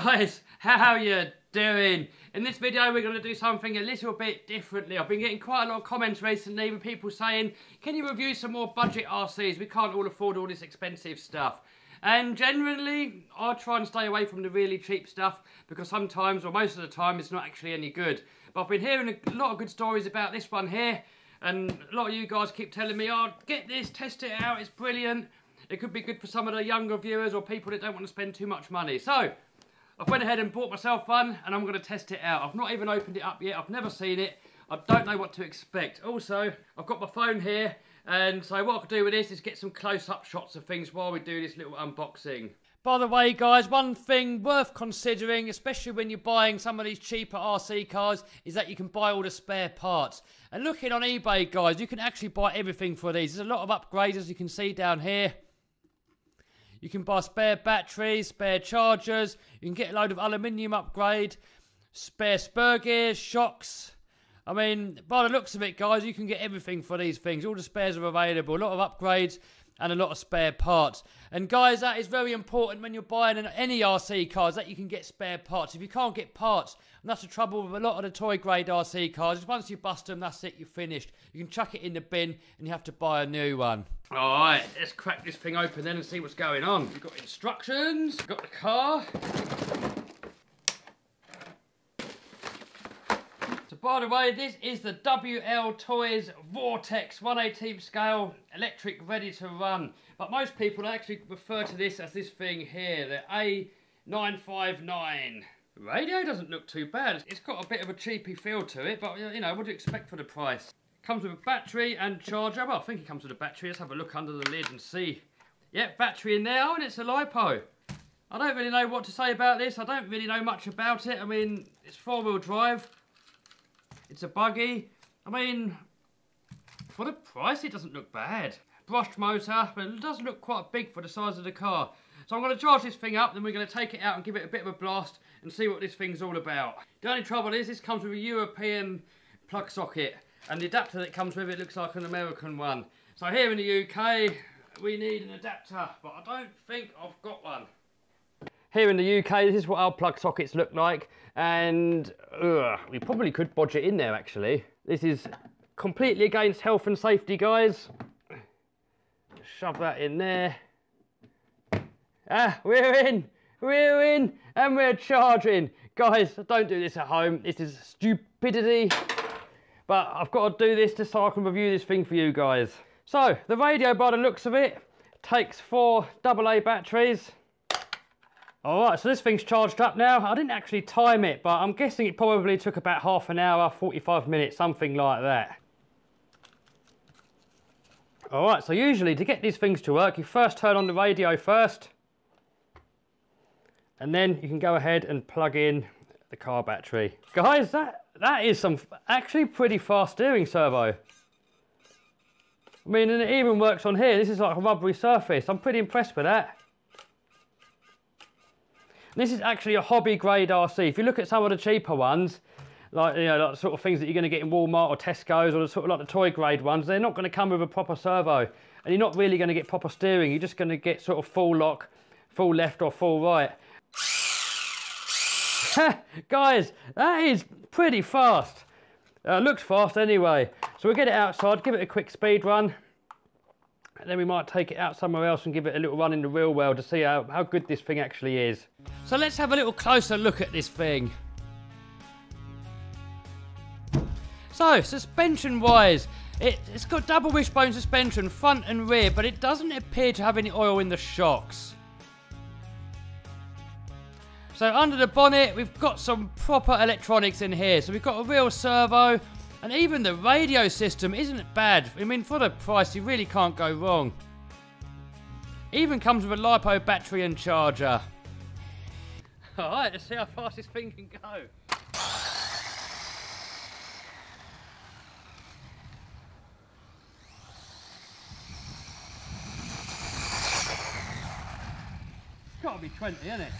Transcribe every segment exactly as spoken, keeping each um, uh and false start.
guys, how you doing? In this video we're going to do something a little bit differently. I've been getting quite a lot of comments recently with people saying, can you review some more budget R Cs? We can't all afford all this expensive stuff. And generally, I try and stay away from the really cheap stuff because sometimes, or most of the time, it's not actually any good. But I've been hearing a lot of good stories about this one here, and a lot of you guys keep telling me, oh, get this, test it out, it's brilliant. It could be good for some of the younger viewers or people that don't want to spend too much money. So, I went ahead and bought myself one, and I'm going to test it out. I've not even opened it up yet, I've never seen it, I don't know what to expect. Also, I've got my phone here, and so what I could do with this is get some close-up shots of things while we do this little unboxing. By the way, guys, one thing worth considering, especially when you're buying some of these cheaper R C cars, is that you can buy all the spare parts. And looking on eBay, guys, you can actually buy everything for these. There's a lot of upgrades, as you can see down here. You can buy spare batteries, spare chargers, you can get a load of aluminium upgrade, spare spur gears, shocks. I mean, by the looks of it, guys, you can get everything for these things. All the spares are available, a lot of upgrades and a lot of spare parts. And guys, that is very important when you're buying any R C cars, that you can get spare parts. If you can't get parts, and that's the trouble with a lot of the toy grade R C cars, is once you bust them, that's it, you're finished. You can chuck it in the bin and you have to buy a new one. All right, let's crack this thing open then and see what's going on. We've got instructions, we've got the car. By the way, this is the W L Toys Vortex one eighteenth scale electric ready to run. But most people actually refer to this as this thing here, the A nine five nine. The radio doesn't look too bad. It's got a bit of a cheapy feel to it, but you know, what do you expect for the price? Comes with a battery and charger. Well, I think it comes with a battery. Let's have a look under the lid and see. Yep, battery in there. Oh, and it's a LiPo. I don't really know what to say about this. I don't really know much about it. I mean, it's four-wheel drive. It's a buggy. I mean, for the price, it doesn't look bad. Brushed motor, but it does look quite big for the size of the car. So I'm going to charge this thing up, then we're going to take it out and give it a bit of a blast and see what this thing's all about. The only trouble is this comes with a European plug socket, and the adapter that comes with it looks like an American one. So here in the U K, we need an adapter, but I don't think I've got one. Here in the U K, this is what our plug sockets look like, and uh, we probably could bodge it in there, actually. This is completely against health and safety, guys. Shove that in there. Ah, we're in, we're in, and we're charging. Guys, don't do this at home. This is stupidity, but I've got to do this just so I can review this thing for you guys. So, the radio, by the looks of it, takes four double A batteries. Alright, so this thing's charged up now. I didn't actually time it, but I'm guessing it probably took about half an hour, forty-five minutes, something like that. Alright, so usually to get these things to work, you first turn on the radio first, and then you can go ahead and plug in the car battery. Guys, that, that is some actually pretty fast steering servo. I mean, and it even works on here. This is like a rubbery surface. I'm pretty impressed with that. This is actually a hobby grade R C. If you look at some of the cheaper ones, like, you know, like the sort of things that you're going to get in Walmart or Tesco's, or the sort of like the toy grade ones, they're not going to come with a proper servo, and you're not really going to get proper steering. You're just going to get sort of full lock, full left or full right. Guys, that is pretty fast. Uh, looks fast anyway. So we'll get it outside, give it a quick speed run, and then we might take it out somewhere else and give it a little run in the real world to see how, how good this thing actually is. So let's have a little closer look at this thing. So, suspension-wise, it, it's got double wishbone suspension, front and rear, but it doesn't appear to have any oil in the shocks. So under the bonnet, we've got some proper electronics in here. So we've got a real servo, and even the radio system isn't bad. I mean, for the price, you really can't go wrong. It even comes with a LiPo battery and charger. All right, let's see how fast this thing can go. It's got to be twenty, isn't it?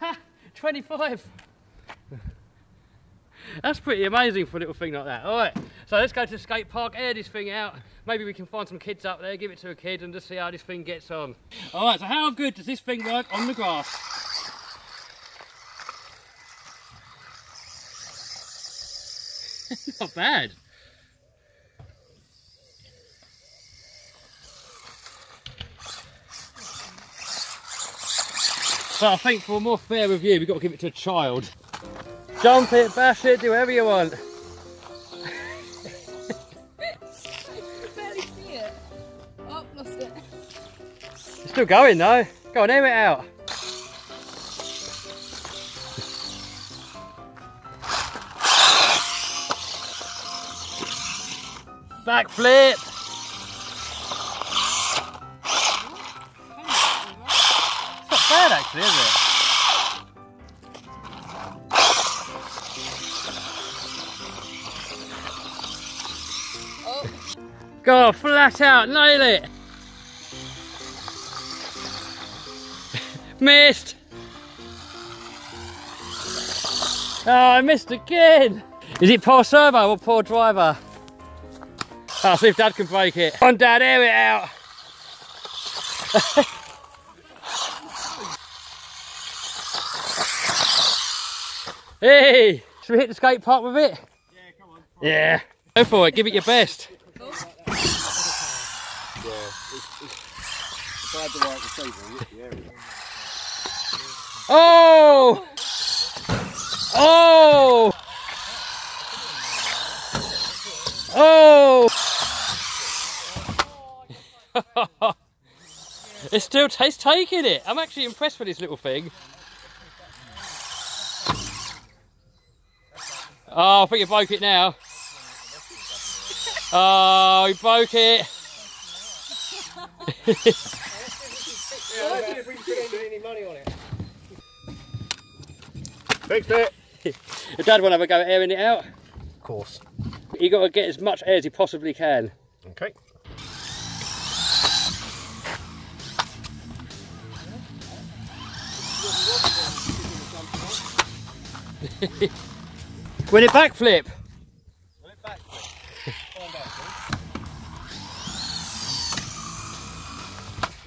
Ha! twenty-five! That's pretty amazing for a little thing like that. All right, So let's go to the skate park, air this thing out. Maybe we can find some kids up there, give it to a kid and just see how this thing gets on. All right, so how good does this thing work on the grass? Not bad. So I think for a more fair review, we've got to give it to a child. Jump it, bash it, do whatever you want. I barely see it. Oh, lost it. It's still going though. Go on, aim it out. Backflip! It's not bad actually, is it? Oh. Go on, flat out, nail it! Missed! Oh, I missed again! Is it poor servo or poor driver? I'll see if Dad can break it. Come on, Dad, air it out. Hey, should we hit the skate park with it? Yeah, come on. Yeah, go for it. Give it your best. Yeah, it's bad the way it's stable. Oh! Oh! Oh! It's still it's taking it. I'm actually impressed with this little thing. Oh, I think you broke it now. Oh, he broke it. Fixed it. Your dad won't have a go at airing it out. Of course. You got to get as much air as you possibly can. Okay. Will it backflip? Will it backflip? Find out,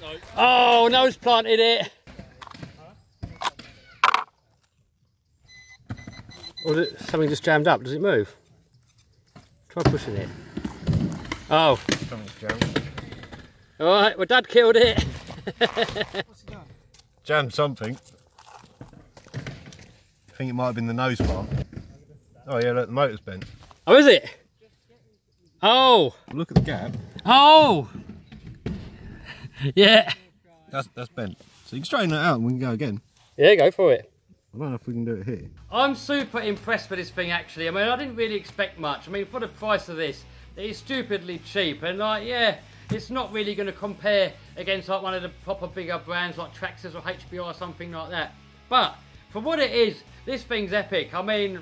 please. No. Oh, nose planted it. Or is it something just jammed up? Does it move? Try pushing it. Oh. Something's jammed. Alright, well, Dad killed it. What's he done? Jammed something. I think it might have been the nose part. Oh yeah, look, the motor's bent. Oh, is it? Oh! Look at the gap. Oh! Yeah. That's, that's bent. So you can straighten that out and we can go again. Yeah, go for it. I don't know if we can do it here. I'm super impressed with this thing actually. I mean, I didn't really expect much. I mean, for the price of this, it is stupidly cheap and like, yeah, it's not really going to compare against like one of the proper bigger brands like Traxxas or H B R or something like that. But for what it is, this thing's epic. I mean,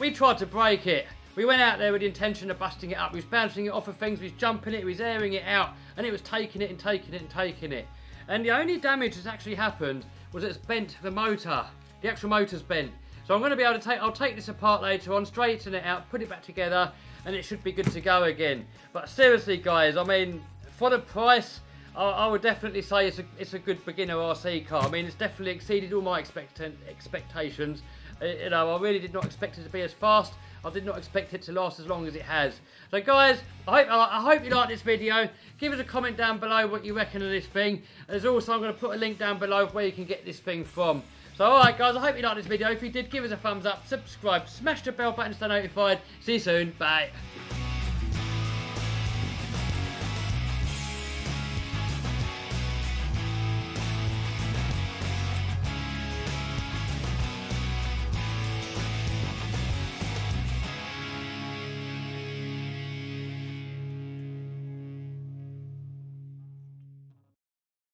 we tried to break it. We went out there with the intention of busting it up. We was bouncing it off of things, we was jumping it, we was airing it out, and it was taking it and taking it and taking it. And the only damage that's actually happened was it's bent the motor. The actual motor's bent. So I'm gonna be able to take, I'll take this apart later on, straighten it out, put it back together, and it should be good to go again. But seriously guys, I mean, for the price, I would definitely say it's a, it's a good beginner R C car. I mean, it's definitely exceeded all my expectant, expectations. You know, I really did not expect it to be as fast. I did not expect it to last as long as it has. So guys, I hope, I hope you like this video. Give us a comment down below what you reckon of this thing. There's also, I'm going to put a link down below where you can get this thing from. So alright guys, I hope you like this video. If you did, give us a thumbs up, subscribe, smash the bell button to stay notified. See you soon, bye.